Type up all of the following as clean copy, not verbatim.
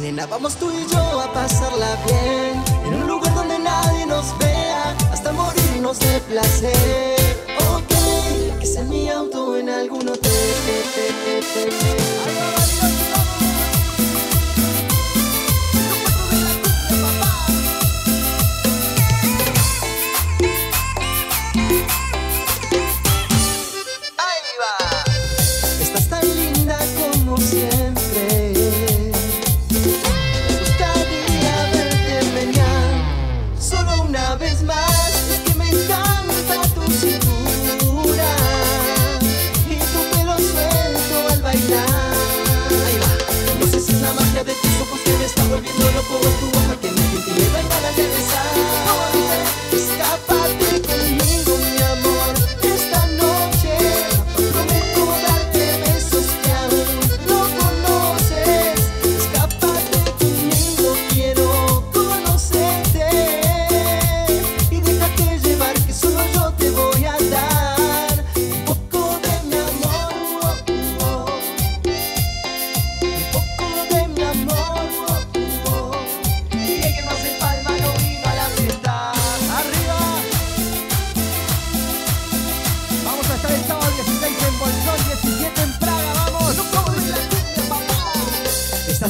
Nena, vamos tú y yo a pasarla bien, en un lugar donde nadie nos vea, hasta morirnos de placer. Ok, que sea mi auto en algún hotel. Estás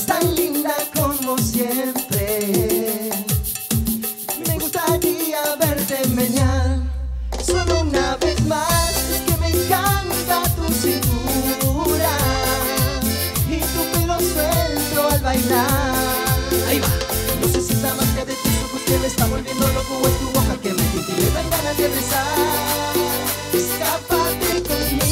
tan linda como siempre, me gustaría verte meñar, solo una vez más, es que me encanta tu cintura y tu pelo suelto al bailar. Ahí va, no sé si es la magia de tus ojos que me está volviendo loco, o es tu boca que me tiene ganas de besar. Escápate conmigo.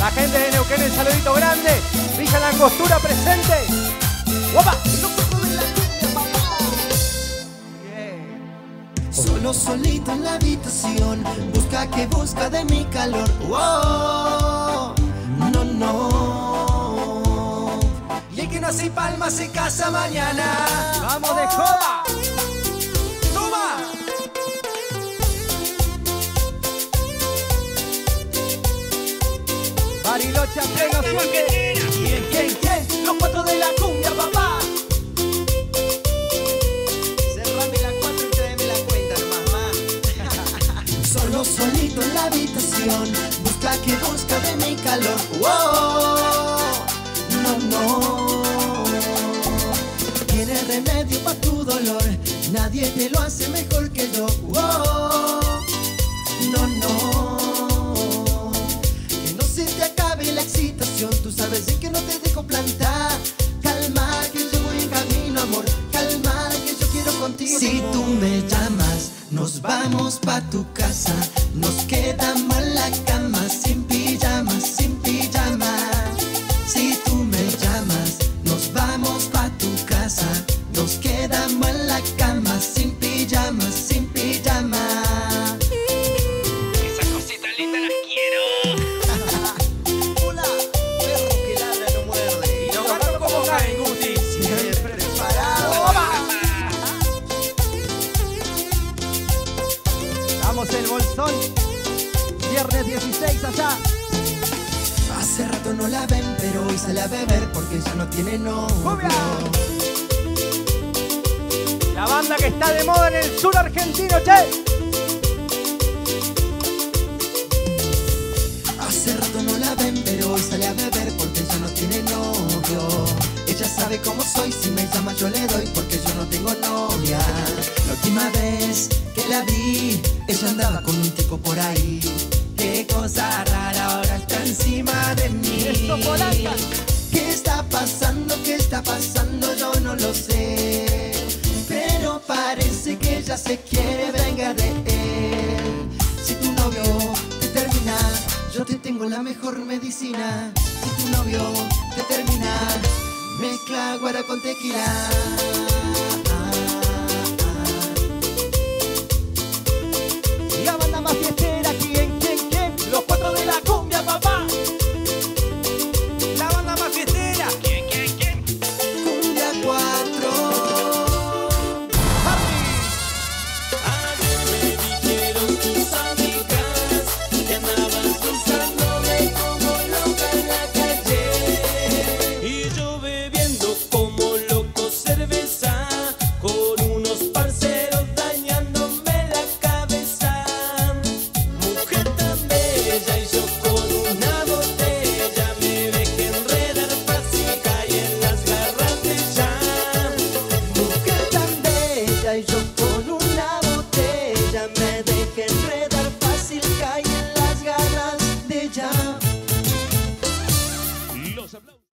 La gente de Neuquén, el saludito grande. Villa La Angostura presente. ¡Opa! Yeah. Solo solito en la habitación, busca que busca de mi calor. ¡Oh! No, no. Y el que no hace palmas se casa mañana. ¡Vamos de joda! Bariloche, pleno suerte. ¿Quién? Los 4 de la cumbia, papá. Cerrame la 4 y tráeme la cuenta, mamá. Solo solito en la habitación, busca que busca de mi calor. ¡Oh! No, no. Tienes remedio para tu dolor, nadie te lo hace mejor que yo. ¡Oh! No, no. Excitación, tú sabes de que no te dejo plantar. Calma que yo voy en camino, amor. Calma que yo quiero contigo. Si tú me llamas, nos vamos pa' tu casa. Nos quedamos en la cama sin pijamas, sin pijamas. Si tú me llamas, nos vamos pa' tu casa. Nos quedamos en la cama sin pijamas, sin pijamas. Esa cosita linda la quiero. El Bolsón, viernes 16 allá. Hace rato no la ven, pero hoy sale a beber porque ya no tiene novio. La banda que está de moda en el sur argentino, che. Hace rato no la ven, pero hoy sale a beber porque ya no tiene novio. Ella sabe cómo soy, si me llama yo le doy porque yo no tengo novia. La última vez que la vi, ella andaba con un tipo por ahí. Qué cosa rara, ahora está encima de mí. ¿Qué está pasando? ¿Qué está pasando? Yo no lo sé, pero parece que ella se quiere vengar de él. Si tu novio te termina, yo te tengo la mejor medicina. Si tu novio te termina, mezcla guaro con tequila.